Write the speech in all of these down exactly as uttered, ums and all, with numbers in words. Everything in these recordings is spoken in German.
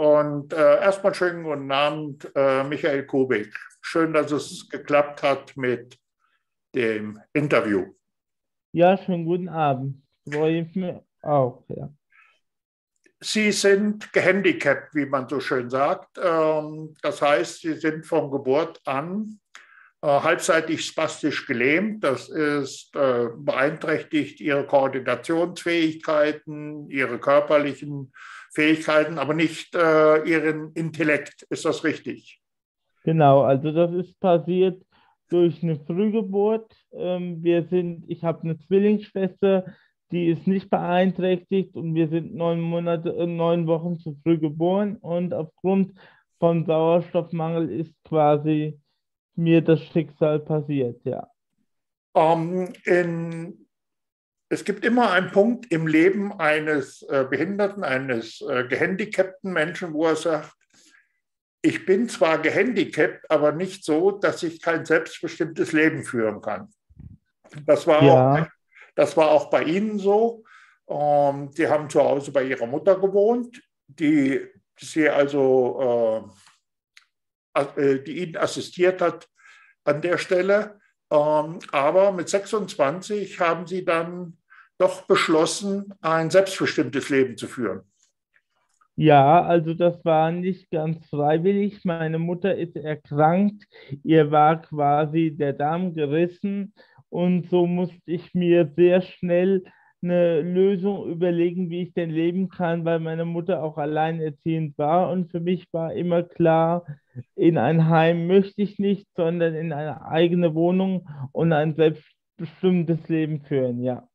Und äh, erstmal schönen guten Abend, äh, Michael Kubig. Schön, dass es geklappt hat mit dem Interview. Ja, schönen guten Abend. Freue ich mich auch, ja. Sie sind gehandicapt, wie man so schön sagt. Ähm, das heißt, Sie sind von Geburt an äh, halbseitig spastisch gelähmt. Das ist äh, beeinträchtigt Ihre Koordinationsfähigkeiten, Ihre körperlichen Fähigkeiten, aber nicht äh, Ihren Intellekt. Ist das richtig? Genau, also das ist passiert durch eine Frühgeburt. Ähm, wir sind, ich habe eine Zwillingsschwester, die ist nicht beeinträchtigt und wir sind neun Monate, äh, neun Wochen zu früh geboren und aufgrund von Sauerstoffmangel ist quasi mir das Schicksal passiert, ja. Um, in, es gibt immer einen Punkt im Leben eines äh, Behinderten, eines äh, gehandicapten Menschen, wo er sagt, ich bin zwar gehandicapt, aber nicht so, dass ich kein selbstbestimmtes Leben führen kann. Das war ja. auch Das war auch bei Ihnen so. Ähm, Sie haben zu Hause bei Ihrer Mutter gewohnt, die, sie also, äh, die Ihnen assistiert hat an der Stelle. Ähm, aber mit sechsundzwanzig haben Sie dann doch beschlossen, ein selbstbestimmtes Leben zu führen. Ja, also das war nicht ganz freiwillig. Meine Mutter ist erkrankt. Ihr war quasi der Darm gerissen. Und so musste ich mir sehr schnell eine Lösung überlegen, wie ich denn leben kann, weil meine Mutter auch alleinerziehend war. Und für mich war immer klar, in ein Heim möchte ich nicht, sondern in eine eigene Wohnung und ein selbstbestimmtes Leben führen, ja.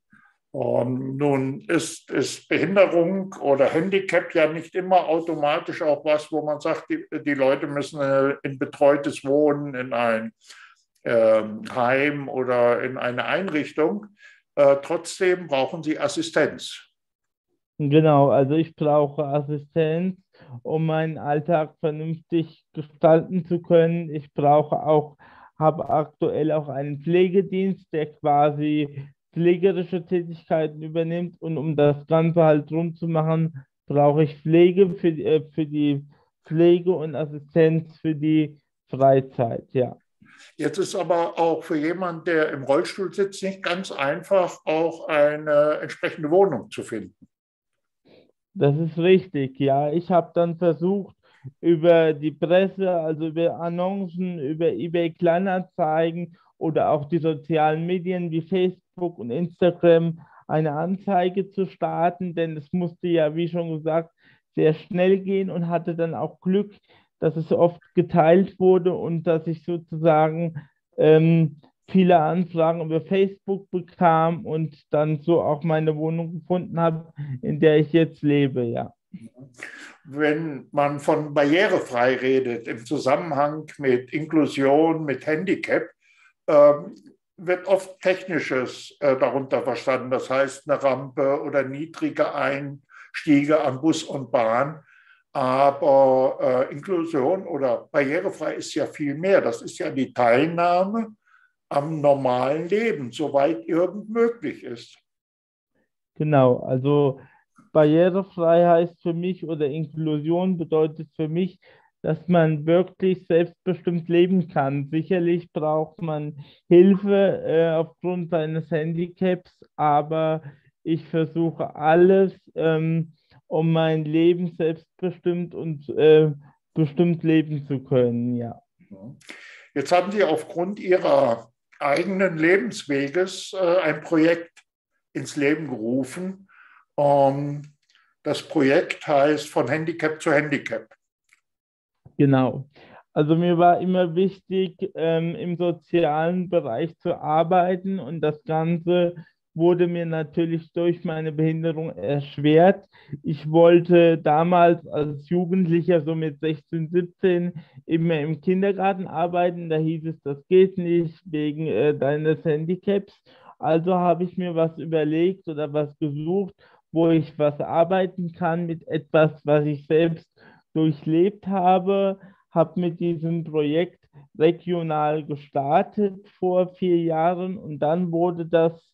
Um, nun ist, ist Behinderung oder Handicap ja nicht immer automatisch auch was, wo man sagt, die, die Leute müssen in betreutes Wohnen, in ein Heim oder in eine Einrichtung. Äh, trotzdem brauchen Sie Assistenz. Genau, also ich brauche Assistenz, um meinen Alltag vernünftig gestalten zu können. Ich brauche auch, habe aktuell auch einen Pflegedienst, der quasi pflegerische Tätigkeiten übernimmt. Und um das Ganze halt drum zu machen, brauche ich Pflege für, äh, für die Pflege und Assistenz für die Freizeit, ja. Jetzt ist aber auch für jemanden, der im Rollstuhl sitzt, nicht ganz einfach, auch eine entsprechende Wohnung zu finden. Das ist richtig, ja. Ich habe dann versucht, über die Presse, also über Annoncen, über eBay Kleinanzeigen oder auch die sozialen Medien wie Facebook und Instagram eine Anzeige zu starten, denn es musste ja, wie schon gesagt, sehr schnell gehen und hatte dann auch Glück, dass es oft geteilt wurde und dass ich sozusagen ähm, viele Anfragen über Facebook bekam und dann so auch meine Wohnung gefunden habe, in der ich jetzt lebe, ja. Wenn man von barrierefrei redet im Zusammenhang mit Inklusion, mit Handicap, ähm, wird oft Technisches äh, darunter verstanden. Das heißt, eine Rampe oder niedrige Einstiege an Bus und Bahn. Aber äh, Inklusion oder barrierefrei ist ja viel mehr. Das ist ja die Teilnahme am normalen Leben, soweit irgend möglich ist. Genau, also barrierefrei heißt für mich oder Inklusion bedeutet für mich, dass man wirklich selbstbestimmt leben kann. Sicherlich braucht man Hilfe äh, aufgrund seines Handicaps, aber ich versuche alles, ähm, um mein Leben selbstbestimmt und äh, bestimmt leben zu können, ja. Jetzt haben Sie aufgrund Ihrer eigenen Lebensweges äh, ein Projekt ins Leben gerufen. Ähm, das Projekt heißt Von Handicap zu Handicap. Genau. Also mir war immer wichtig, ähm, im sozialen Bereich zu arbeiten und das Ganze wurde mir natürlich durch meine Behinderung erschwert. Ich wollte damals als Jugendlicher, so mit sechzehn, siebzehn, immer im Kindergarten arbeiten. Da hieß es, das geht nicht wegen äh, deines Handicaps. Also habe ich mir was überlegt oder was gesucht, wo ich was arbeiten kann mit etwas, was ich selbst durchlebt habe. Habe mit diesem Projekt regional gestartet vor vier Jahren und dann wurde das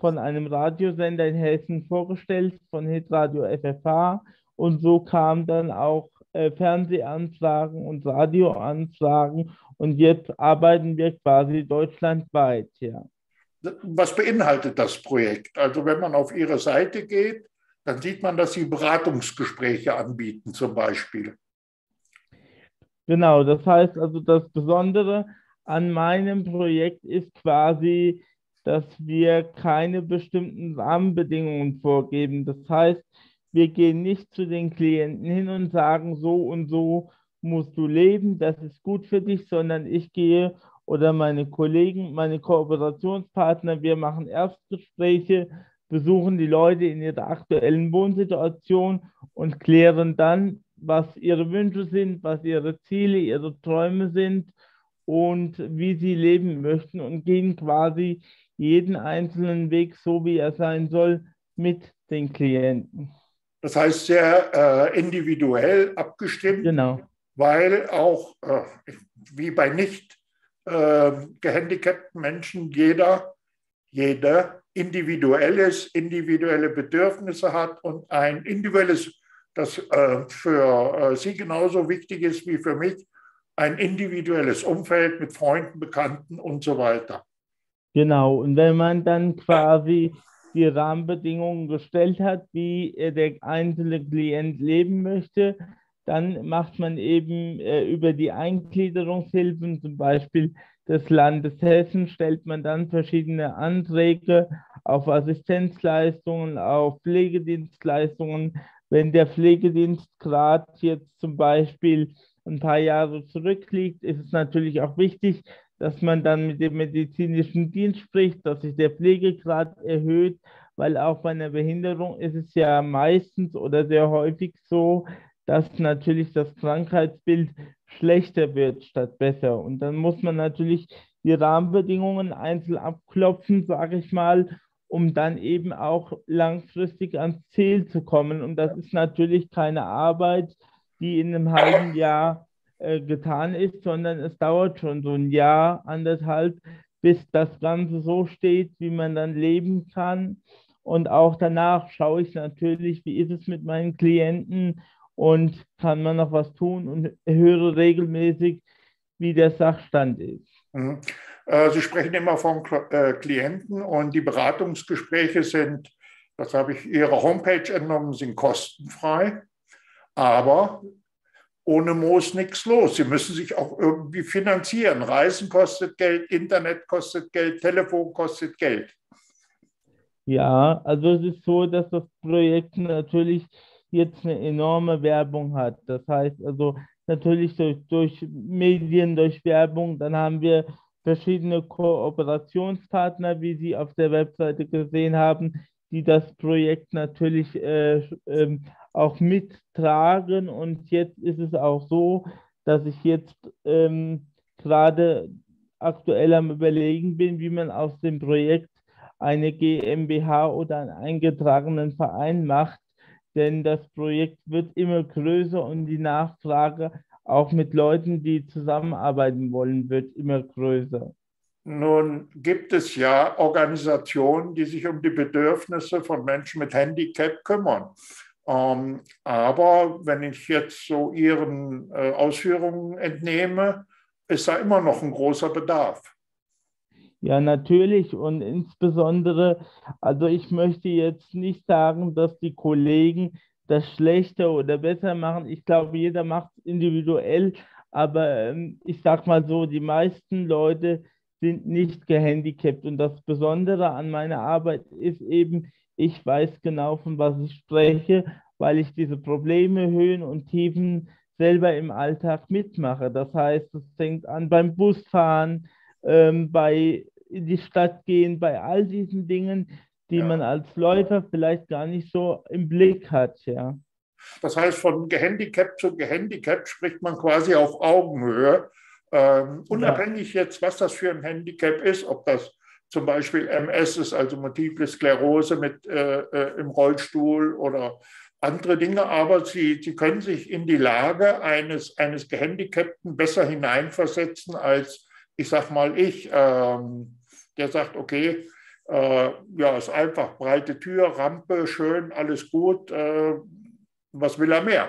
von einem Radiosender in Hessen vorgestellt, von Hitradio F F H. Und so kam dann auch äh, Fernsehansagen und Radioansagen. Und jetzt arbeiten wir quasi deutschlandweit. Ja. Was beinhaltet das Projekt? Also wenn man auf Ihre Seite geht, dann sieht man, dass Sie Beratungsgespräche anbieten zum Beispiel. Genau, das heißt also, das Besondere an meinem Projekt ist quasi, dass wir keine bestimmten Rahmenbedingungen vorgeben. Das heißt, wir gehen nicht zu den Klienten hin und sagen, so und so musst du leben, das ist gut für dich, sondern ich gehe oder meine Kollegen, meine Kooperationspartner, wir machen Erstgespräche, besuchen die Leute in ihrer aktuellen Wohnsituation und klären dann, was ihre Wünsche sind, was ihre Ziele, ihre Träume sind und wie sie leben möchten und gehen quasi jeden einzelnen Weg, so wie er sein soll, mit den Klienten. Das heißt, sehr äh, individuell abgestimmt, genau. Weil auch äh, wie bei nicht äh, gehandicapten Menschen jeder, jeder individuelles, individuelle Bedürfnisse hat und ein individuelles, das äh, für äh, Sie genauso wichtig ist wie für mich, ein individuelles Umfeld mit Freunden, Bekannten und so weiter. Genau, und wenn man dann quasi die Rahmenbedingungen gestellt hat, wie der einzelne Klient leben möchte, dann macht man eben äh, über die Eingliederungshilfen, zum Beispiel des Landes Hessen, stellt man dann verschiedene Anträge auf Assistenzleistungen, auf Pflegedienstleistungen. Wenn der Pflegedienst gerade jetzt zum Beispiel ein paar Jahre zurückliegt, ist es natürlich auch wichtig, dass man dann mit dem medizinischen Dienst spricht, dass sich der Pflegegrad erhöht, weil auch bei einer Behinderung ist es ja meistens oder sehr häufig so, dass natürlich das Krankheitsbild schlechter wird statt besser. Und dann muss man natürlich die Rahmenbedingungen einzeln abklopfen, sage ich mal, um dann eben auch langfristig ans Ziel zu kommen. Und das ist natürlich keine Arbeit, die in einem halben Jahr äh, getan ist, sondern es dauert schon so ein Jahr, anderthalb, bis das Ganze so steht, wie man dann leben kann. Und auch danach schaue ich natürlich, wie ist es mit meinen Klienten und kann man noch was tun und höre regelmäßig, wie der Sachstand ist. Mhm. Sie sprechen immer von Klienten und die Beratungsgespräche sind, das habe ich Ihrer Homepage entnommen, sind kostenfrei, aber ohne Moos nichts los. Sie müssen sich auch irgendwie finanzieren. Reisen kostet Geld, Internet kostet Geld, Telefon kostet Geld. Ja, also es ist so, dass das Projekt natürlich jetzt eine enorme Werbung hat. Das heißt also natürlich durch, durch Medien, durch Werbung, dann haben wir verschiedene Kooperationspartner, wie Sie auf der Webseite gesehen haben, die das Projekt natürlich äh, äh, auch mittragen. Und jetzt ist es auch so, dass ich jetzt ähm, gerade aktuell am Überlegen bin, wie man aus dem Projekt eine GmbH oder einen eingetragenen Verein macht. Denn das Projekt wird immer größer und die Nachfrage auch mit Leuten, die zusammenarbeiten wollen, wird immer größer. Nun gibt es ja Organisationen, die sich um die Bedürfnisse von Menschen mit Handicap kümmern. Ähm, aber wenn ich jetzt so Ihren äh, Ausführungen entnehme, ist da immer noch ein großer Bedarf. Ja, natürlich und insbesondere, also ich möchte jetzt nicht sagen, dass die Kollegen das schlechter oder besser machen. Ich glaube, jeder macht es individuell, aber ähm, ich sage mal so, die meisten Leute sind nicht gehandicapt. Und das Besondere an meiner Arbeit ist eben, ich weiß genau, von was ich spreche, weil ich diese Probleme, Höhen und Tiefen selber im Alltag mitmache. Das heißt, es fängt an beim Busfahren, ähm, bei in die Stadt gehen, bei all diesen Dingen, die ja. man als Läufer vielleicht gar nicht so im Blick hat. Ja. Das heißt, von gehandicapt zu gehandicapt spricht man quasi auf Augenhöhe. Ähm, unabhängig ja. jetzt, was das für ein Handicap ist, ob das zum Beispiel M S ist, also Multiple Sklerose mit, äh, äh, im Rollstuhl oder andere Dinge, aber sie, sie können sich in die Lage eines, eines Gehandicapten besser hineinversetzen als, ich sag mal, ich, ähm, der sagt, okay, Äh, ja, ist einfach breite Tür, Rampe, schön, alles gut. Äh, was will er mehr?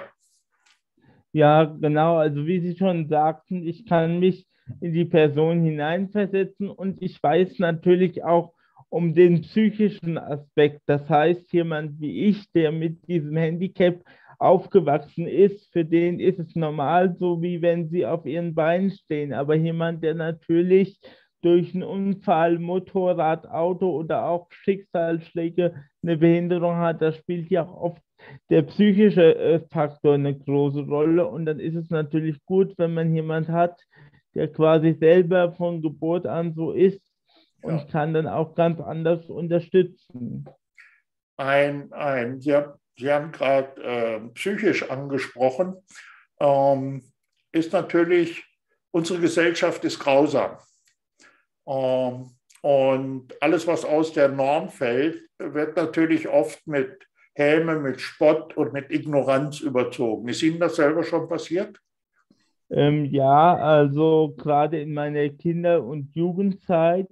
Ja, genau. Also wie Sie schon sagten, ich kann mich in die Person hineinversetzen und ich weiß natürlich auch um den psychischen Aspekt. Das heißt, jemand wie ich, der mit diesem Handicap aufgewachsen ist, für den ist es normal, so wie wenn sie auf ihren Beinen stehen. Aber jemand, der natürlich durch einen Unfall, Motorrad, Auto oder auch Schicksalsschläge eine Behinderung hat, da spielt ja auch oft der psychische Faktor eine große Rolle. Und dann ist es natürlich gut, wenn man jemanden hat, der quasi selber von Geburt an so ist und ja. kann dann auch ganz anders unterstützen. Ein, ein, ja. Sie haben gerade äh, psychisch angesprochen, ähm, ist natürlich, unsere Gesellschaft ist grausam. Ähm, und alles, was aus der Norm fällt, wird natürlich oft mit Häme, mit Spott und mit Ignoranz überzogen. Ist Ihnen das selber schon passiert? Ähm, ja, also gerade in meiner Kinder- und Jugendzeit.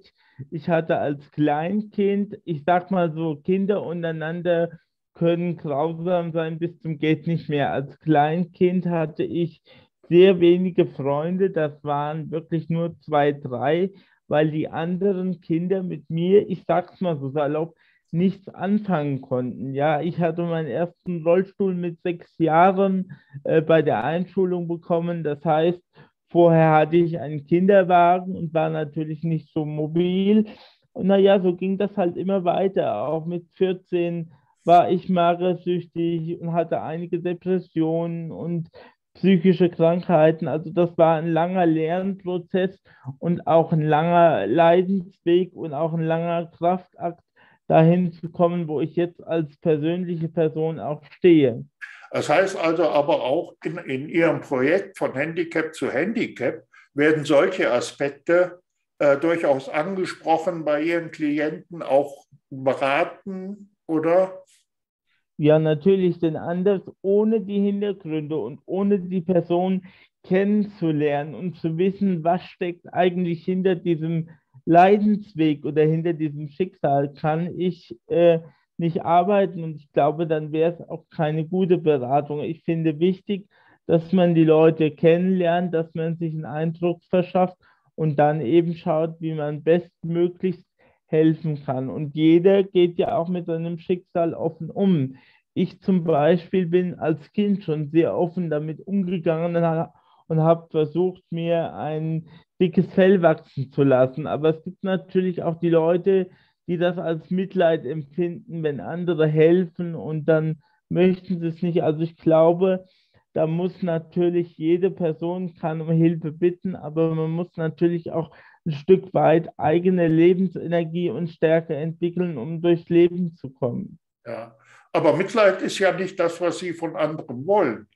Ich hatte als Kleinkind, ich sag mal so, Kinder untereinander können grausam sein bis zum geht nicht mehr. Als Kleinkind hatte ich sehr wenige Freunde, das waren wirklich nur zwei, drei, weil die anderen Kinder mit mir, ich sag's mal so salopp, nichts anfangen konnten. Ja, ich hatte meinen ersten Rollstuhl mit sechs Jahren äh, bei der Einschulung bekommen. Das heißt, vorher hatte ich einen Kinderwagen und war natürlich nicht so mobil. Und naja, so ging das halt immer weiter, auch mit vierzehn war ich magersüchtig und hatte einige Depressionen und psychische Krankheiten. Also das war ein langer Lernprozess und auch ein langer Leidensweg und auch ein langer Kraftakt, dahin zu kommen, wo ich jetzt als persönliche Person auch stehe. Das heißt also aber auch, in, in Ihrem Projekt von Handicap zu Handicap werden solche Aspekte äh, durchaus angesprochen, bei Ihren Klienten auch beraten, oder? Ja, natürlich, denn anders ohne die Hintergründe und ohne die Person kennenzulernen und zu wissen, was steckt eigentlich hinter diesem Leidensweg oder hinter diesem Schicksal, kann ich äh, nicht arbeiten. Und ich glaube, dann wäre es auch keine gute Beratung. Ich finde wichtig, dass man die Leute kennenlernt, dass man sich einen Eindruck verschafft und dann eben schaut, wie man bestmöglichst helfen kann. Und jeder geht ja auch mit seinem Schicksal offen um. Ich zum Beispiel bin als Kind schon sehr offen damit umgegangen und habe versucht, mir ein dickes Fell wachsen zu lassen. Aber es gibt natürlich auch die Leute, die das als Mitleid empfinden, wenn andere helfen und dann möchten sie es nicht. Also ich glaube, da muss natürlich jede Person kann um Hilfe bitten, aber man muss natürlich auch ein Stück weit eigene Lebensenergie und Stärke entwickeln, um durchs Leben zu kommen. Ja, aber Mitleid ist ja nicht das, was Sie von anderen wollen.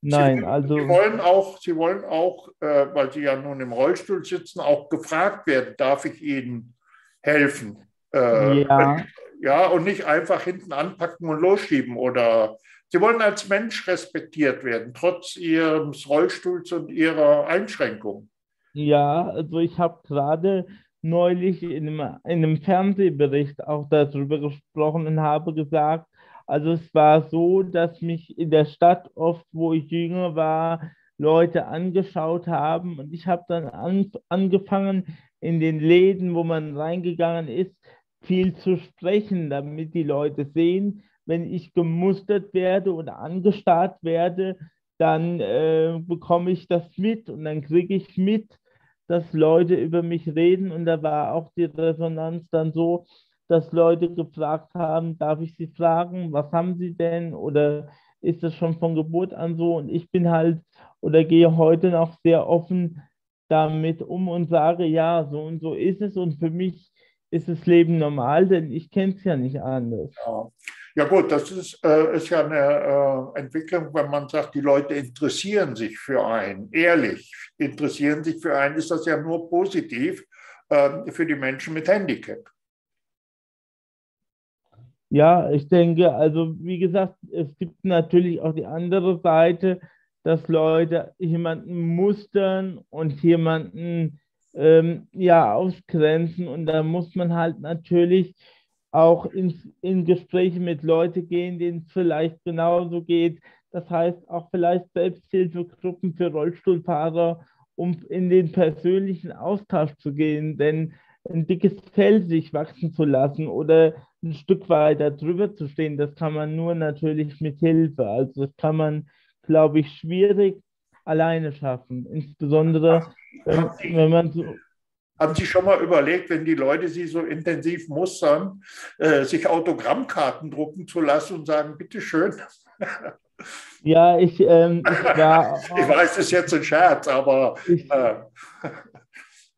Nein, Sie, also... Sie wollen auch, Sie wollen auch äh, weil Sie ja nun im Rollstuhl sitzen, auch gefragt werden, darf ich Ihnen helfen? Äh, ja. Ja, und nicht einfach hinten anpacken und losschieben. Oder Sie wollen als Mensch respektiert werden, trotz Ihres Rollstuhls und Ihrer Einschränkung. Ja, also ich habe gerade neulich in einem, in einem Fernsehbericht auch darüber gesprochen und habe gesagt, also es war so, dass mich in der Stadt oft, wo ich jünger war, Leute angeschaut haben und ich habe dann an, angefangen, in den Läden, wo man reingegangen ist, viel zu sprechen, damit die Leute sehen, wenn ich gemustert werde oder angestarrt werde, dann äh, bekomme ich das mit und dann kriege ich mit, dass Leute über mich reden und da war auch die Resonanz dann so, dass Leute gefragt haben, darf ich Sie fragen, was haben Sie denn oder ist das schon von Geburt an so und ich bin halt oder gehe heute noch sehr offen damit um und sage, ja, so und so ist es und für mich ist das Leben normal, denn ich kenne es ja nicht anders. Ja. Ja gut, das ist, äh, ist ja eine äh, Entwicklung, wenn man sagt, die Leute interessieren sich für einen, ehrlich interessieren sich für einen, ist das ja nur positiv äh, für die Menschen mit Handicap. Ja, ich denke, also wie gesagt, es gibt natürlich auch die andere Seite, dass Leute jemanden mustern und jemanden ähm, ja, ausgrenzen und da muss man halt natürlich auch in, in Gespräche mit Leuten gehen, denen es vielleicht genauso geht. Das heißt auch vielleicht Selbsthilfegruppen für Rollstuhlfahrer, um in den persönlichen Austausch zu gehen, denn ein dickes Fell sich wachsen zu lassen oder ein Stück weiter drüber zu stehen, das kann man nur natürlich mit Hilfe. Also das kann man, glaube ich, schwierig alleine schaffen. Insbesondere, wenn, wenn man so... Haben Sie schon mal überlegt, wenn die Leute Sie so intensiv mustern, äh, sich Autogrammkarten drucken zu lassen und sagen, bitteschön? Ja, ich... Ähm, ich, war, ich weiß, das ist jetzt ein Scherz, aber... Ich, äh,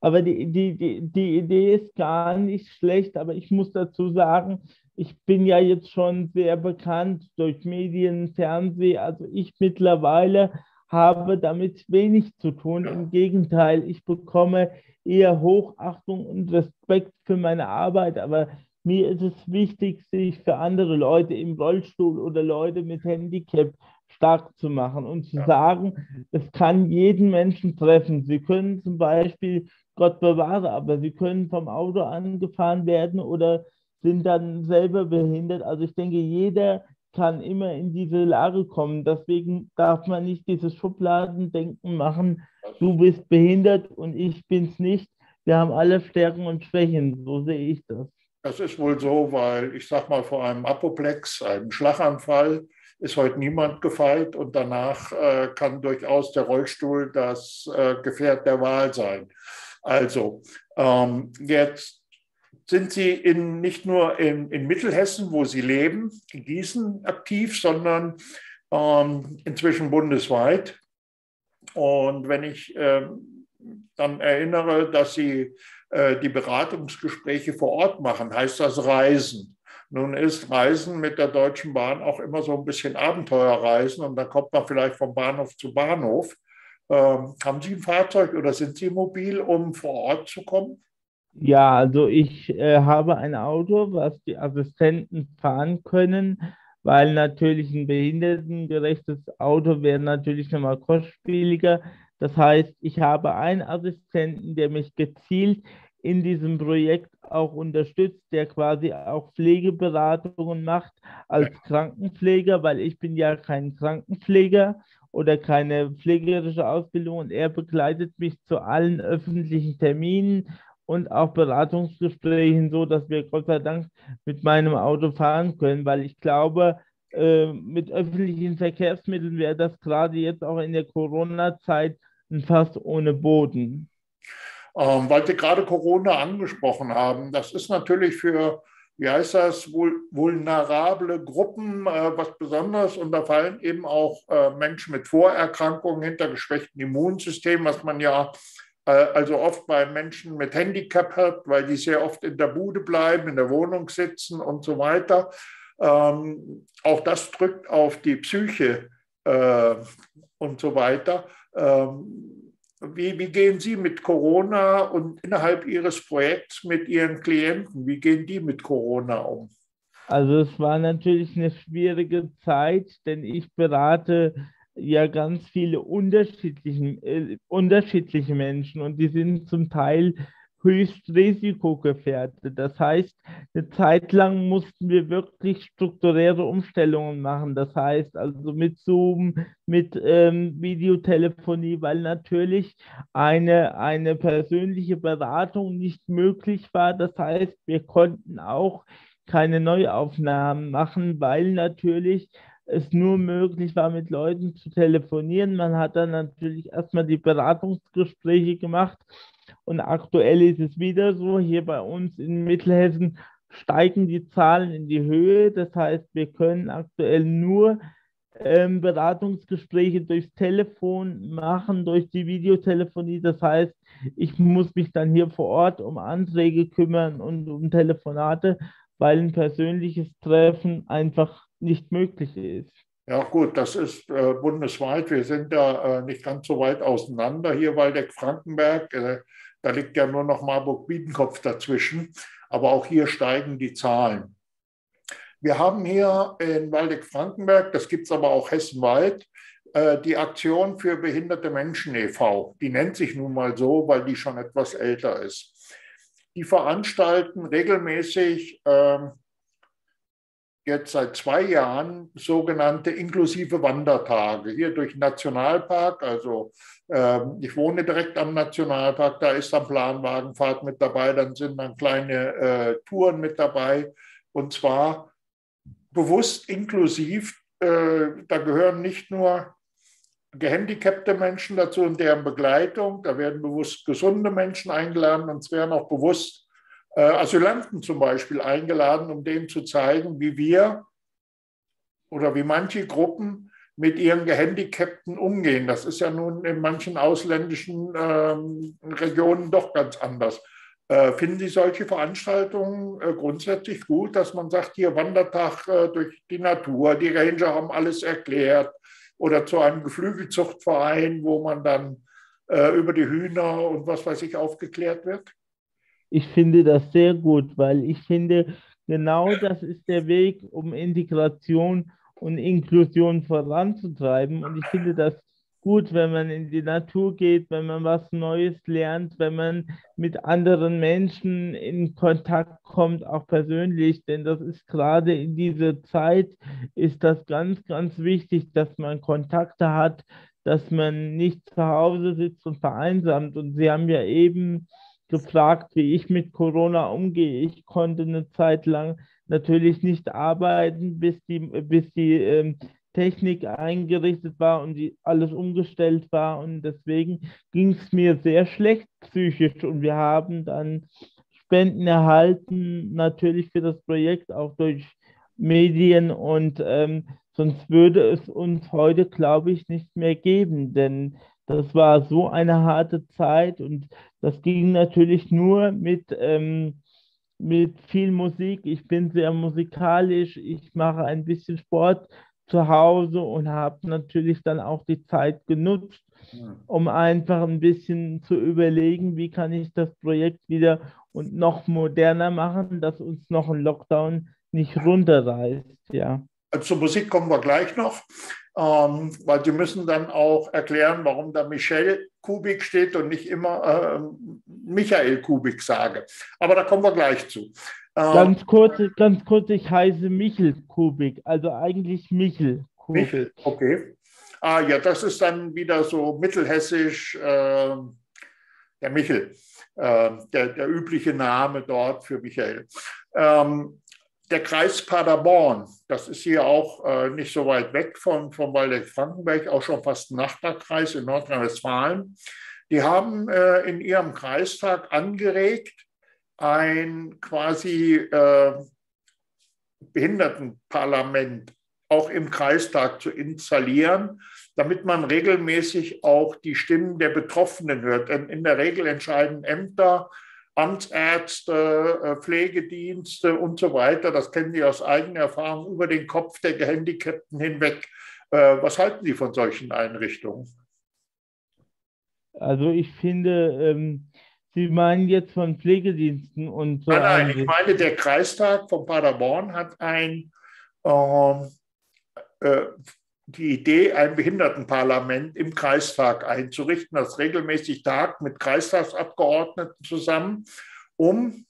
aber die, die, die, die Idee ist gar nicht schlecht, aber ich muss dazu sagen, ich bin ja jetzt schon sehr bekannt durch Medien, Fernsehen, also ich mittlerweile habe damit wenig zu tun. Im Gegenteil, ich bekomme eher Hochachtung und Respekt für meine Arbeit, aber mir ist es wichtig, sich für andere Leute im Rollstuhl oder Leute mit Handicap stark zu machen und zu sagen, es kann jeden Menschen treffen. Sie können zum Beispiel, Gott bewahre, aber sie können vom Auto angefahren werden oder sind dann selber behindert. Also ich denke, jeder kann immer in diese Lage kommen. Deswegen darf man nicht dieses Schubladendenken machen, du bist behindert und ich bin's nicht. Wir haben alle Stärken und Schwächen, so sehe ich das. Das ist wohl so, weil ich sag mal, vor einem Apoplex, einem Schlaganfall, ist heute niemand gefeit und danach äh, kann durchaus der Rollstuhl das äh, Gefährt der Wahl sein. Also ähm, jetzt sind Sie in, nicht nur in, in Mittelhessen, wo Sie leben, in Gießen aktiv, sondern ähm, inzwischen bundesweit. Und wenn ich ähm, dann erinnere, dass Sie äh, die Beratungsgespräche vor Ort machen, heißt das Reisen. Nun ist Reisen mit der Deutschen Bahn auch immer so ein bisschen Abenteuerreisen und dann kommt man vielleicht vom Bahnhof zu Bahnhof. Ähm, haben Sie ein Fahrzeug oder sind Sie mobil, um vor Ort zu kommen? Ja, also ich äh, habe ein Auto, was die Assistenten fahren können, weil natürlich ein behindertengerechtes Auto wäre natürlich nochmal kostspieliger. Das heißt, ich habe einen Assistenten, der mich gezielt in diesem Projekt auch unterstützt, der quasi auch Pflegeberatungen macht als Krankenpfleger, weil ich bin ja kein Krankenpfleger oder keine pflegerische Ausbildung und er begleitet mich zu allen öffentlichen Terminen und auch Beratungsgesprächen, so dass wir Gott sei Dank mit meinem Auto fahren können, weil ich glaube, äh, mit öffentlichen Verkehrsmitteln wäre das gerade jetzt auch in der Corona-Zeit ein Fass ohne Boden. Ähm, weil Sie gerade Corona angesprochen haben, das ist natürlich für, wie heißt das, vul- vulnerable Gruppen äh, was Besonderes. Und da fallen eben auch äh, Menschen mit Vorerkrankungen hinter geschwächtem Immunsystem, was man ja äh, also oft bei Menschen mit Handicap hat, weil die sehr oft in der Bude bleiben, in der Wohnung sitzen und so weiter. Ähm, auch das drückt auf die Psyche äh, und so weiter. Ähm, Wie, wie gehen Sie mit Corona und innerhalb Ihres Projekts mit Ihren Klienten, wie gehen die mit Corona um? Also es war natürlich eine schwierige Zeit, denn ich berate ja ganz viele unterschiedliche, äh, unterschiedliche Menschen und die sind zum Teil höchst risikogefährdet. Das heißt, eine Zeit lang mussten wir wirklich strukturelle Umstellungen machen. Das heißt also mit Zoom, mit ähm, Videotelefonie, weil natürlich eine, eine persönliche Beratung nicht möglich war. Das heißt, wir konnten auch keine Neuaufnahmen machen, weil natürlich es nur möglich war, mit Leuten zu telefonieren. Man hat dann natürlich erstmal die Beratungsgespräche gemacht. Und aktuell ist es wieder so, hier bei uns in Mittelhessen steigen die Zahlen in die Höhe. Das heißt, wir können aktuell nur ähm, Beratungsgespräche durchs Telefon machen, durch die Videotelefonie. Das heißt, ich muss mich dann hier vor Ort um Anträge kümmern und um Telefonate, weil ein persönliches Treffen einfach nicht möglich ist. Ja gut, das ist äh, bundesweit. Wir sind da äh, nicht ganz so weit auseinander hier, Waldeck-Frankenberg. Äh, da liegt ja nur noch Marburg-Biedenkopf dazwischen. Aber auch hier steigen die Zahlen. Wir haben hier in Waldeck-Frankenberg, das gibt es aber auch hessenweit, äh, die Aktion für behinderte Menschen e V Die nennt sich nun mal so, weil die schon etwas älter ist. Die veranstalten regelmäßig... Ähm, jetzt seit zwei Jahren sogenannte inklusive Wandertage, hier durch den Nationalpark. Also ähm, ich wohne direkt am Nationalpark, da ist dann Planwagenfahrt mit dabei, dann sind dann kleine äh, Touren mit dabei, und zwar bewusst inklusiv. Äh, da gehören nicht nur gehandicapte Menschen dazu und deren Begleitung, da werden bewusst gesunde Menschen eingeladen, und es werden auch bewusst äh, Asylanten zum Beispiel eingeladen, um denen zu zeigen, wie wir oder wie manche Gruppen mit ihren Gehandicapten umgehen. Das ist ja nun in manchen ausländischen ähm, Regionen doch ganz anders. Äh, finden Sie solche Veranstaltungen äh, grundsätzlich gut, dass man sagt, hier Wandertag äh, durch die Natur, die Ranger haben alles erklärt, oder zu einem Geflügelzuchtverein, wo man dann äh, über die Hühner und was weiß ich aufgeklärt wird? Ich finde das sehr gut, weil ich finde, genau das ist der Weg, um Integration und Inklusion voranzutreiben. Und ich finde das gut, wenn man in die Natur geht, wenn man was Neues lernt, wenn man mit anderen Menschen in Kontakt kommt, auch persönlich, denn das ist gerade in dieser Zeit, ist das ganz, ganz wichtig, dass man Kontakte hat, dass man nicht zu Hause sitzt und vereinsamt. Und Sie haben ja eben gefragt, wie ich mit Corona umgehe. Ich konnte eine Zeit lang natürlich nicht arbeiten, bis die, bis die ähm, Technik eingerichtet war und die alles umgestellt war, und deswegen ging es mir sehr schlecht psychisch, und wir haben dann Spenden erhalten, natürlich für das Projekt, auch durch Medien, und ähm, sonst würde es uns heute, glaube ich, nicht mehr geben, denn das war so eine harte Zeit, und das ging natürlich nur mit ähm, mit viel Musik. Ich bin sehr musikalisch, ich mache ein bisschen Sport zu Hause und habe natürlich dann auch die Zeit genutzt, um einfach ein bisschen zu überlegen, wie kann ich das Projekt wieder und noch moderner machen, dass uns noch ein Lockdown nicht runterreißt. Ja. Zur Musik kommen wir gleich noch, ähm, weil Sie müssen dann auch erklären, warum da Michael Kubig steht und nicht immer äh, Michael Kubig sage. Aber da kommen wir gleich zu. Ganz kurz, ganz kurz, ich heiße Michael Kubig, also eigentlich Michel Kubig. Michel, okay. Ah ja, das ist dann wieder so mittelhessisch, äh, der Michel, äh, der, der übliche Name dort für Michael. Ähm, der Kreis Paderborn, das ist hier auch äh, nicht so weit weg von, von Waldeck-Frankenberg, auch schon fast ein Nachbarkreis in Nordrhein-Westfalen. Die haben äh, in ihrem Kreistag angeregt, ein quasi äh, Behindertenparlament auch im Kreistag zu installieren, damit man regelmäßig auch die Stimmen der Betroffenen hört. In, in der Regel entscheiden Ämter, Amtsärzte, Pflegedienste und so weiter, das kennen Sie aus eigener Erfahrung, über den Kopf der Gehandicapten hinweg. Äh, was halten Sie von solchen Einrichtungen? Also ich finde... Ähm Sie meinen jetzt von Pflegediensten und so. Nein, nein, ich meine, der Kreistag von Paderborn hat ein, äh, die Idee, ein Behindertenparlament im Kreistag einzurichten, das regelmäßig tagt mit Kreistagsabgeordneten zusammen, um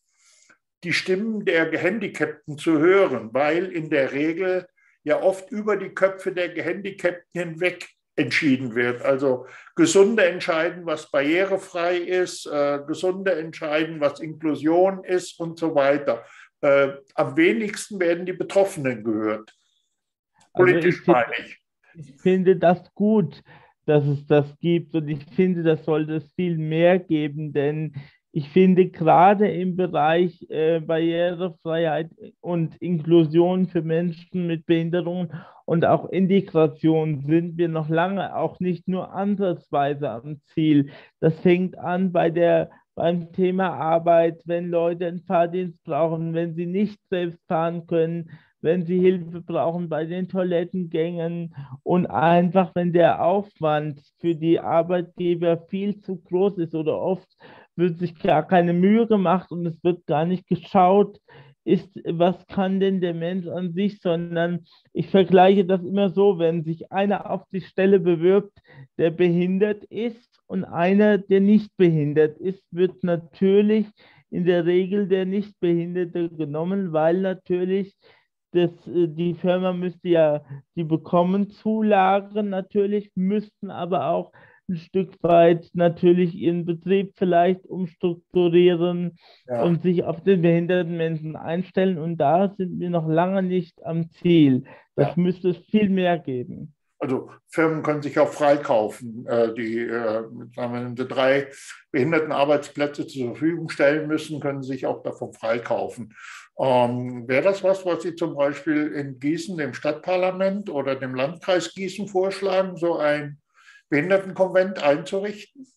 die Stimmen der Gehandicapten zu hören, weil in der Regel ja oft über die Köpfe der Gehandicapten hinweg entschieden wird. Also Gesunde entscheiden, was barrierefrei ist, äh, Gesunde entscheiden, was Inklusion ist und so weiter. Äh, am wenigsten werden die Betroffenen gehört. Politisch also ich meine ich. Ich finde das gut, dass es das gibt, und ich finde, das sollte es viel mehr geben, denn ich finde gerade im Bereich äh, Barrierefreiheit und Inklusion für Menschen mit Behinderungen und auch Integration sind wir noch lange auch nicht nur ansatzweise am Ziel. Das fängt an bei der, beim Thema Arbeit, wenn Leute einen Fahrdienst brauchen, wenn sie nicht selbst fahren können, wenn sie Hilfe brauchen bei den Toilettengängen, und einfach, wenn der Aufwand für die Arbeitgeber viel zu groß ist oder oft wird sich gar keine Mühe gemacht und es wird gar nicht geschaut, ist, was kann denn der Mensch an sich, sondern ich vergleiche das immer so, wenn sich einer auf die Stelle bewirbt, der behindert ist, und einer, der nicht behindert ist, wird natürlich in der Regel der Nichtbehinderte genommen, weil natürlich das, die Firma müsste ja, die bekommen Zulagen natürlich, müssten aber auch ein Stück weit natürlich ihren Betrieb vielleicht umstrukturieren ja. und sich auf den behinderten Menschen einstellen. Und da sind wir noch lange nicht am Ziel. Das ja. müsste es viel mehr geben. Also Firmen können sich auch freikaufen, die, sagen wir, drei behinderten Arbeitsplätze zur Verfügung stellen müssen, können sich auch davon freikaufen. Ähm, wäre das was, was Sie zum Beispiel in Gießen, dem Stadtparlament oder dem Landkreis Gießen vorschlagen, so ein Behindertenkonvent einzurichten?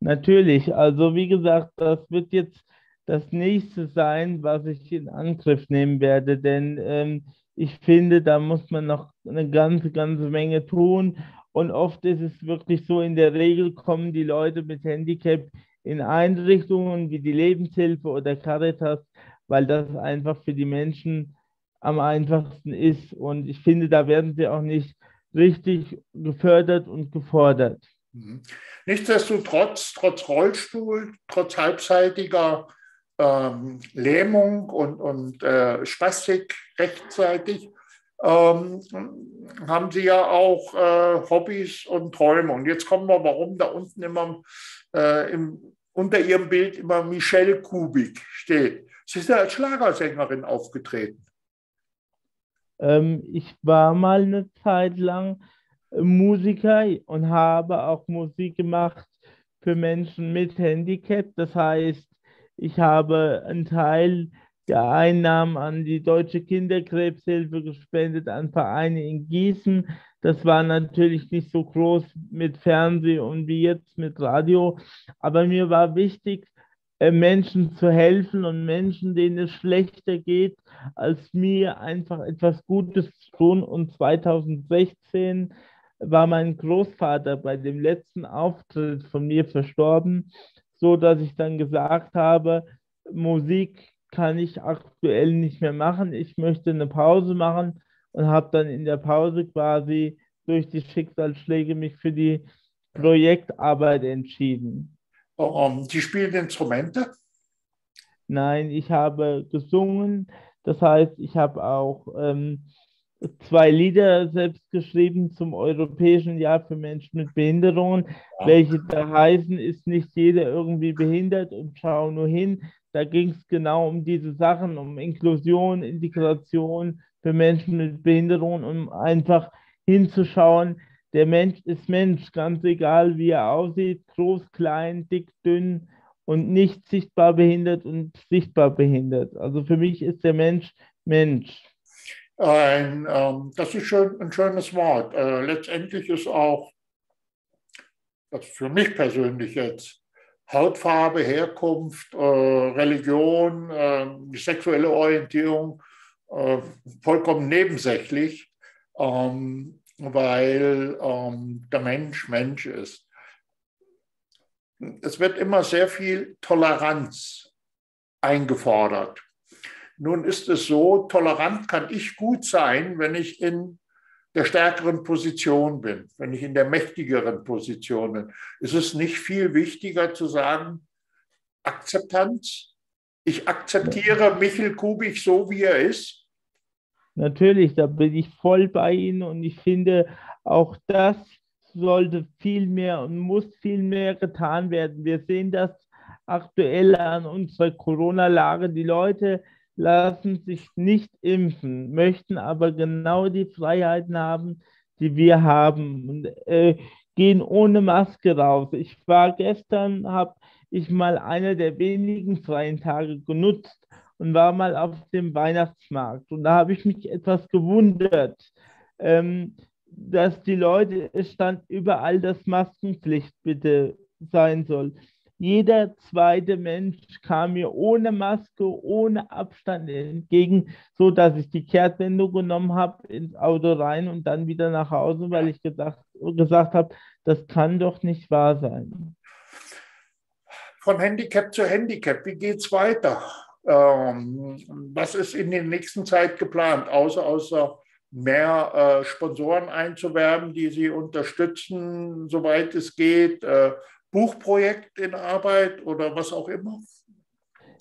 Natürlich. Also wie gesagt, das wird jetzt das Nächste sein, was ich in Angriff nehmen werde, denn ähm, ich finde, da muss man noch eine ganze, ganze Menge tun. Und oft ist es wirklich so, in der Regel kommen die Leute mit Handicap in Einrichtungen wie die Lebenshilfe oder Caritas, weil das einfach für die Menschen am einfachsten ist. Und ich finde, da werden sie auch nicht richtig gefördert und gefordert. Nichtsdestotrotz, trotz Rollstuhl, trotz halbseitiger Ähm, Lähmung und, und äh, Spastik rechtzeitig, ähm, haben Sie ja auch äh, Hobbys und Träume. Und jetzt kommen wir, warum da unten immer äh, im, unter Ihrem Bild immer Michael Kubig steht. Sie sind ja als Schlagersängerin aufgetreten. Ähm, ich war mal eine Zeit lang Musiker und habe auch Musik gemacht für Menschen mit Handicap. Das heißt, ich habe einen Teil der Einnahmen an die Deutsche Kinderkrebshilfe gespendet, an Vereine in Gießen. Das war natürlich nicht so groß mit Fernsehen und wie jetzt mit Radio. Aber mir war wichtig, Menschen zu helfen und Menschen, denen es schlechter geht, als mir, einfach etwas Gutes zu tun. Und zweitausendsechzehn war mein Großvater bei dem letzten Auftritt von mir verstorben, so dass ich dann gesagt habe, Musik kann ich aktuell nicht mehr machen, ich möchte eine Pause machen, und habe dann in der Pause quasi durch die Schicksalsschläge mich für die Projektarbeit entschieden. Um, Sie spielen Instrumente? Nein, ich habe gesungen, das heißt, ich habe auch ähm, zwei Lieder selbst geschrieben zum Europäischen Jahr für Menschen mit Behinderungen, welche da heißen, ist nicht jeder irgendwie behindert und schau nur hin. Da ging es genau um diese Sachen, um Inklusion, Integration für Menschen mit Behinderungen, um einfach hinzuschauen, der Mensch ist Mensch, ganz egal wie er aussieht, groß, klein, dick, dünn und nicht sichtbar behindert und sichtbar behindert. Also für mich ist der Mensch Mensch. Ein, ähm, das ist schön, ein schönes Wort. Äh, letztendlich ist auch, das ist für mich persönlich jetzt, Hautfarbe, Herkunft, äh, Religion, äh, sexuelle Orientierung äh, vollkommen nebensächlich, ähm, weil ähm, der Mensch Mensch ist. Es wird immer sehr viel Toleranz eingefordert. Nun ist es so, tolerant kann ich gut sein, wenn ich in der stärkeren Position bin, wenn ich in der mächtigeren Position bin. Es ist nicht viel wichtiger zu sagen, Akzeptanz, ich akzeptiere Michael Kubig so, wie er ist? Natürlich, da bin ich voll bei Ihnen, und ich finde, auch das sollte viel mehr und muss viel mehr getan werden. Wir sehen das aktuell an unserer Corona-Lage, die Leute lassen sich nicht impfen, möchten aber genau die Freiheiten haben, die wir haben, und äh, gehen ohne Maske raus. Ich war gestern, habe ich mal einer der wenigen freien Tage genutzt und war mal auf dem Weihnachtsmarkt. Und da habe ich mich etwas gewundert, ähm, dass die Leute, es stand überall, dass Maskenpflicht bitte sein soll. Jeder zweite Mensch kam mir ohne Maske, ohne Abstand entgegen, so dass ich die Kehrtwendung genommen habe, ins Auto rein und dann wieder nach Hause, weil ich gesagt, gesagt habe, das kann doch nicht wahr sein. Von Handicap zu Handicap, wie geht es weiter? Ähm, was ist in der nächsten Zeit geplant, außer, außer mehr äh, Sponsoren einzuwerben, die Sie unterstützen, soweit es geht, äh, Buchprojekt in Arbeit oder was auch immer?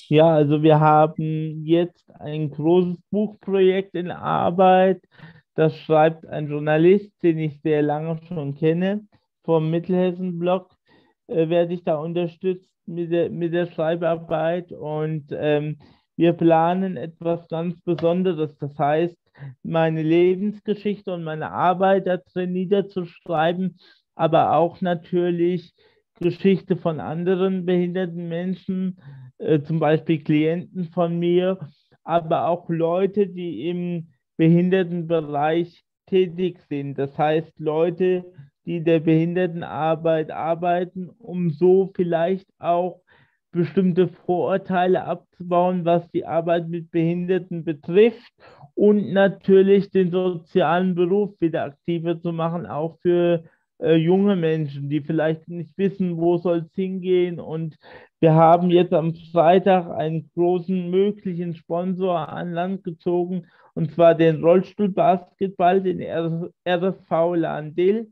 Ja, also wir haben jetzt ein großes Buchprojekt in Arbeit. Das schreibt ein Journalist, den ich sehr lange schon kenne, vom Mittelhessen-Blog, äh, werde ich da unterstützt mit der, mit der Schreibarbeit. Und ähm, wir planen etwas ganz Besonderes. Das heißt, meine Lebensgeschichte und meine Arbeit da drin niederzuschreiben, aber auch natürlich Geschichte von anderen behinderten Menschen, äh, zum Beispiel Klienten von mir, aber auch Leute, die im Behindertenbereich tätig sind. Das heißt, Leute, die in der Behindertenarbeit arbeiten, um so vielleicht auch bestimmte Vorurteile abzubauen, was die Arbeit mit Behinderten betrifft, und natürlich den sozialen Beruf wieder aktiver zu machen, auch für Äh, junge Menschen, die vielleicht nicht wissen, wo soll es hingehen. Und wir haben jetzt am Freitag einen großen möglichen Sponsor an Land gezogen, und zwar den Rollstuhlbasketball, den R S V Lahn-Dill.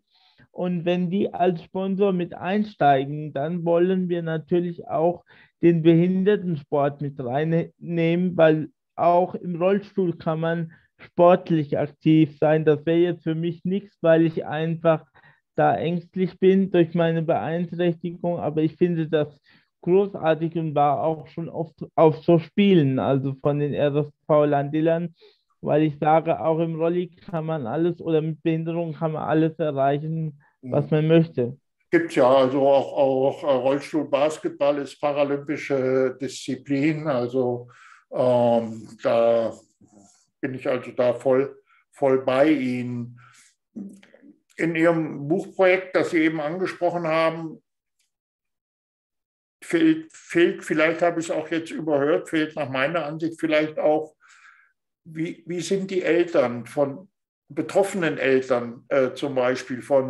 Und wenn die als Sponsor mit einsteigen, dann wollen wir natürlich auch den Behindertensport mit reinnehmen, weil auch im Rollstuhl kann man sportlich aktiv sein. Das wäre jetzt für mich nichts, weil ich einfach da ängstlich bin durch meine Beeinträchtigung, aber ich finde das großartig und war auch schon oft auf so Spielen, also von den R S V Lahn-Dillern, weil ich sage, auch im Rolli kann man alles, oder mit Behinderung kann man alles erreichen, was man möchte. Gibt ja also auch, auch Rollstuhlbasketball ist paralympische Disziplin, also ähm, da bin ich also da voll, voll bei Ihnen. In Ihrem Buchprojekt, das Sie eben angesprochen haben, fehlt, fehlt vielleicht habe ich es auch jetzt überhört, fehlt nach meiner Ansicht vielleicht auch, wie, wie sind die Eltern von betroffenen Eltern, äh, zum Beispiel von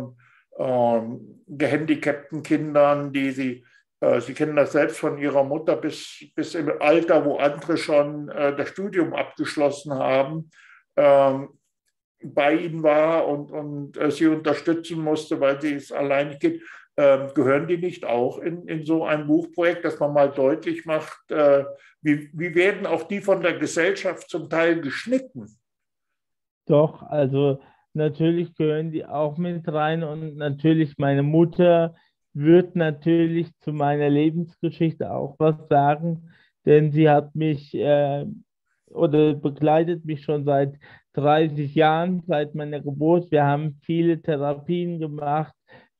ähm, gehandicapten Kindern, die sie, äh, sie kennen das selbst von ihrer Mutter bis, bis im Alter, wo andere schon äh, das Studium abgeschlossen haben, ähm, bei ihnen war und, und äh, sie unterstützen musste, weil sie es alleine geht, äh, gehören die nicht auch in, in so ein Buchprojekt, dass man mal deutlich macht, äh, wie, wie werden auch die von der Gesellschaft zum Teil geschnitten? Doch, also natürlich gehören die auch mit rein, und natürlich meine Mutter wird natürlich zu meiner Lebensgeschichte auch was sagen, denn sie hat mich äh, oder begleitet mich schon seit dreißig Jahren, seit meiner Geburt. Wir haben viele Therapien gemacht,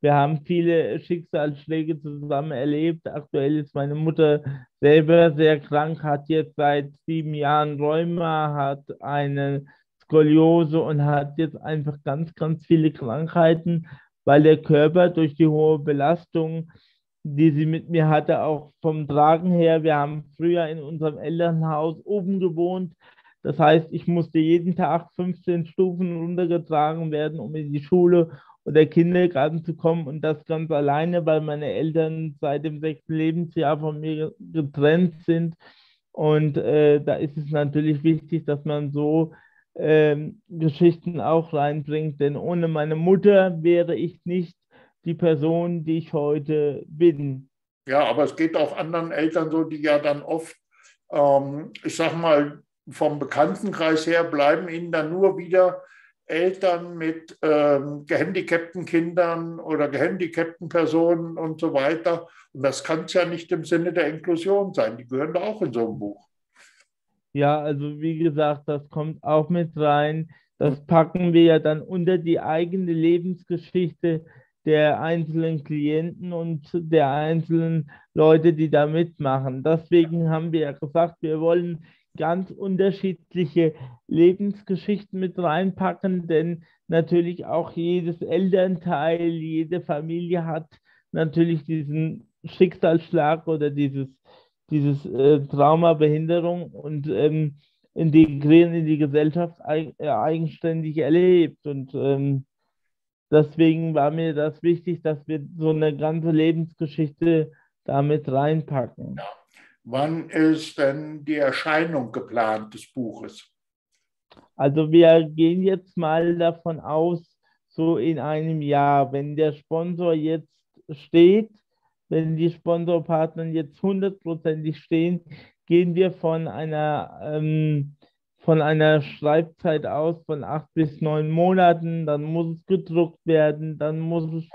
wir haben viele Schicksalsschläge zusammen erlebt. Aktuell ist meine Mutter selber sehr krank, hat jetzt seit sieben Jahren Rheuma, hat eine Skoliose und hat jetzt einfach ganz, ganz viele Krankheiten, weil der Körper durch die hohe Belastung, die sie mit mir hatte, auch vom Tragen her, wir haben früher in unserem Elternhaus oben gewohnt. Das heißt, ich musste jeden Tag fünfzehn Stufen runtergetragen werden, um in die Schule oder Kindergarten zu kommen, und das ganz alleine, weil meine Eltern seit dem sechsten Lebensjahr von mir getrennt sind. Und äh, da ist es natürlich wichtig, dass man so äh, Geschichten auch reinbringt, denn ohne meine Mutter wäre ich nicht die Person, die ich heute bin. Ja, aber es geht auch anderen Eltern so, die ja dann oft, ähm, ich sag mal, vom Bekanntenkreis her bleiben ihnen dann nur wieder Eltern mit ähm, gehandicapten Kindern oder gehandicapten Personen und so weiter. Und das kann es ja nicht im Sinne der Inklusion sein. Die gehören da auch in so ein Buch. Ja, also wie gesagt, das kommt auch mit rein. Das packen wir ja dann unter die eigene Lebensgeschichte der einzelnen Klienten und der einzelnen Leute, die da mitmachen. Deswegen haben wir ja gesagt, wir wollen ganz unterschiedliche Lebensgeschichten mit reinpacken, denn natürlich auch jedes Elternteil, jede Familie hat natürlich diesen Schicksalsschlag oder dieses, dieses äh, Trauma, Behinderung, und ähm, integrieren in die Gesellschaft eig- äh, eigenständig erlebt. Und ähm, deswegen war mir das wichtig, dass wir so eine ganze Lebensgeschichte damit reinpacken. Ja. Wann ist denn die Erscheinung geplant des Buches? Also wir gehen jetzt mal davon aus, so in einem Jahr, wenn der Sponsor jetzt steht, wenn die Sponsorpartner jetzt hundertprozentig stehen, gehen wir von einer, ähm, von einer Schreibzeit aus von acht bis neun Monaten, dann muss es gedruckt werden, dann muss es...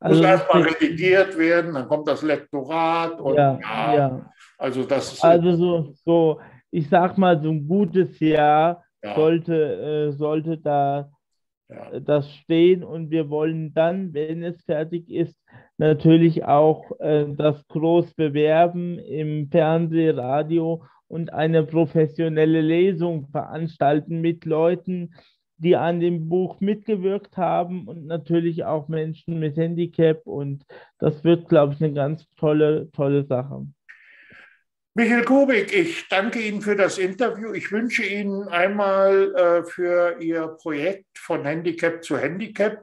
Also muss erstmal redigiert werden, dann kommt das Lektorat und ja, ja, ja. Also das ist also so, so, ich sag mal, so ein gutes Jahr ja. sollte, äh, sollte da ja. das stehen, und wir wollen dann, wenn es fertig ist, natürlich auch äh, das groß bewerben im Fernsehen, Radio und eine professionelle Lesung veranstalten mit Leuten, die an dem Buch mitgewirkt haben, und natürlich auch Menschen mit Handicap, und das wird, glaube ich, eine ganz tolle, tolle Sache. Michael Kubig, ich danke Ihnen für das Interview. Ich wünsche Ihnen einmal äh, für Ihr Projekt von Handicap zu Handicap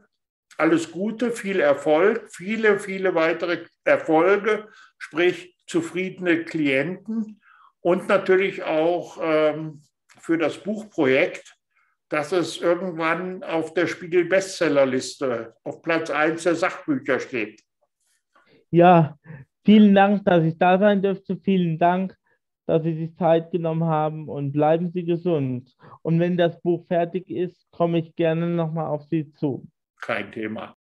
alles Gute, viel Erfolg, viele, viele weitere Erfolge, sprich zufriedene Klienten, und natürlich auch ähm, für das Buchprojekt, dass es irgendwann auf der Spiegel-Bestsellerliste auf Platz eins der Sachbücher steht. Ja, vielen Dank, dass ich da sein durfte. Vielen Dank, dass Sie sich Zeit genommen haben, und bleiben Sie gesund. Und wenn das Buch fertig ist, komme ich gerne nochmal auf Sie zu. Kein Thema.